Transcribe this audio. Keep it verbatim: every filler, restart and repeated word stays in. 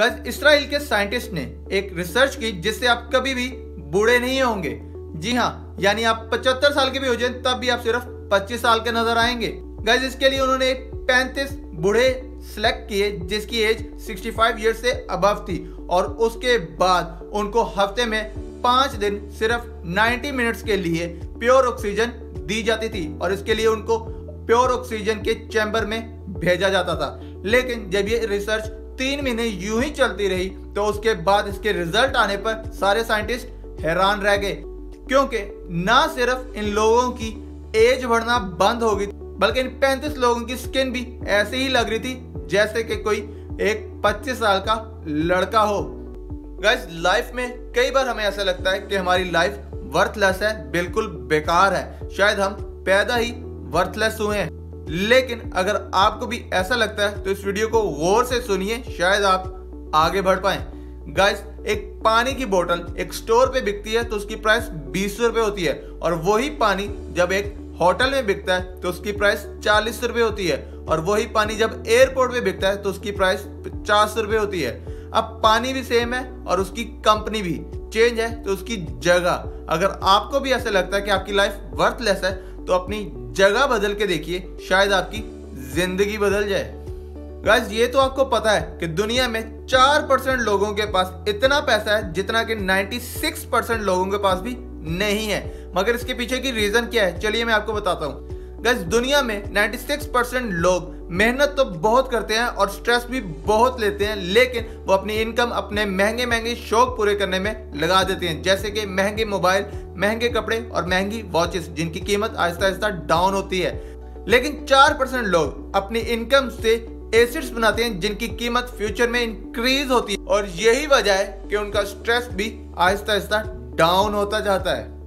कल इसराइल के साइंटिस्ट ने एक रिसर्च की जिससे आप कभी भी बूढ़े नहीं होंगे। जी हाँ, यानी आप पचहत्तर साल के भी हो जाए तब भी आप सिर्फ पच्चीस साल के नजर आएंगे। गाइस, इसके लिए उन्होंने पैंतीस बूढ़े सिलेक्ट किए जिसकी एज पैंसठ ईयर से अबव थी और उसके बाद उनको हफ्ते में पाँच दिन सिर्फ नब्बे मिनट्स के लिए प्योर ऑक्सीजन दी जाती थी और इसके लिए उनको प्योर ऑक्सीजन के चैम्बर में भेजा जाता था। लेकिन जब ये रिसर्च तीन महीने यूं ही चलती रही तो उसके बाद इसके रिजल्ट आने पर सारे साइंटिस्ट हैरान रह गए, क्योंकि ना सिर्फ इन लोगों की एज बढ़ना बंद हो गई बल्कि इन पैंतीस लोगों की स्किन भी ऐसे ही लग रही थी जैसे कि कोई एक पच्चीस साल का लड़का हो। गाइस, लाइफ में कई बार हमें ऐसा लगता है कि हमारी लाइफ वर्थलेस है, बिल्कुल बेकार है, शायद हम पैदा ही वर्थलेस हुए हैं। लेकिन अगर आपको भी ऐसा लगता है तो इस वीडियो को गौर से सुनिए, शायद आप आगे बढ़ पाए। गाइस, एक पानी की बोतल एक स्टोर पे बिकती है तो उसकी प्राइस बीस रुपए होती है और वही पानी जब एक होटल में बिकता है तो उसकी प्राइस चालीस रुपए होती है और वही पानी जब एयरपोर्ट में बिकता है तो उसकी प्राइस पचास रुपए होती है। अब पानी भी सेम है और उसकी कंपनी भी चेंज है तो उसकी जगह। अगर आपको भी ऐसा लगता है कि आपकी लाइफ वर्थलेस है तो अपनी जगह बदल के देखिए, शायद आपकी जिंदगी बदल जाए। गाइस, ये तो आपको पता है कि दुनिया में चार परसेंट लोगों के पास इतना पैसा है जितना कि छियानवे परसेंट लोगों के पास भी नहीं है, मगर इसके पीछे की रीजन क्या है चलिए मैं आपको बताता हूँ। गाइस, दुनिया में छियानवे परसेंट लोग मेहनत तो बहुत करते हैं और स्ट्रेस भी बहुत लेते हैं, लेकिन वो अपनी इनकम अपने महंगे महंगे शौक पूरे करने में लगा देते हैं, जैसे कि महंगे मोबाइल, महंगे कपड़े और महंगी वॉचेस जिनकी कीमत आहिस्ता आहिस्ता डाउन होती है। लेकिन चार परसेंट लोग अपनी इनकम से एसेट्स बनाते हैं जिनकी कीमत फ्यूचर में इंक्रीज होती है और यही वजह है कि उनका स्ट्रेस भी आहिस्ता आहिस्ता डाउन होता जाता है।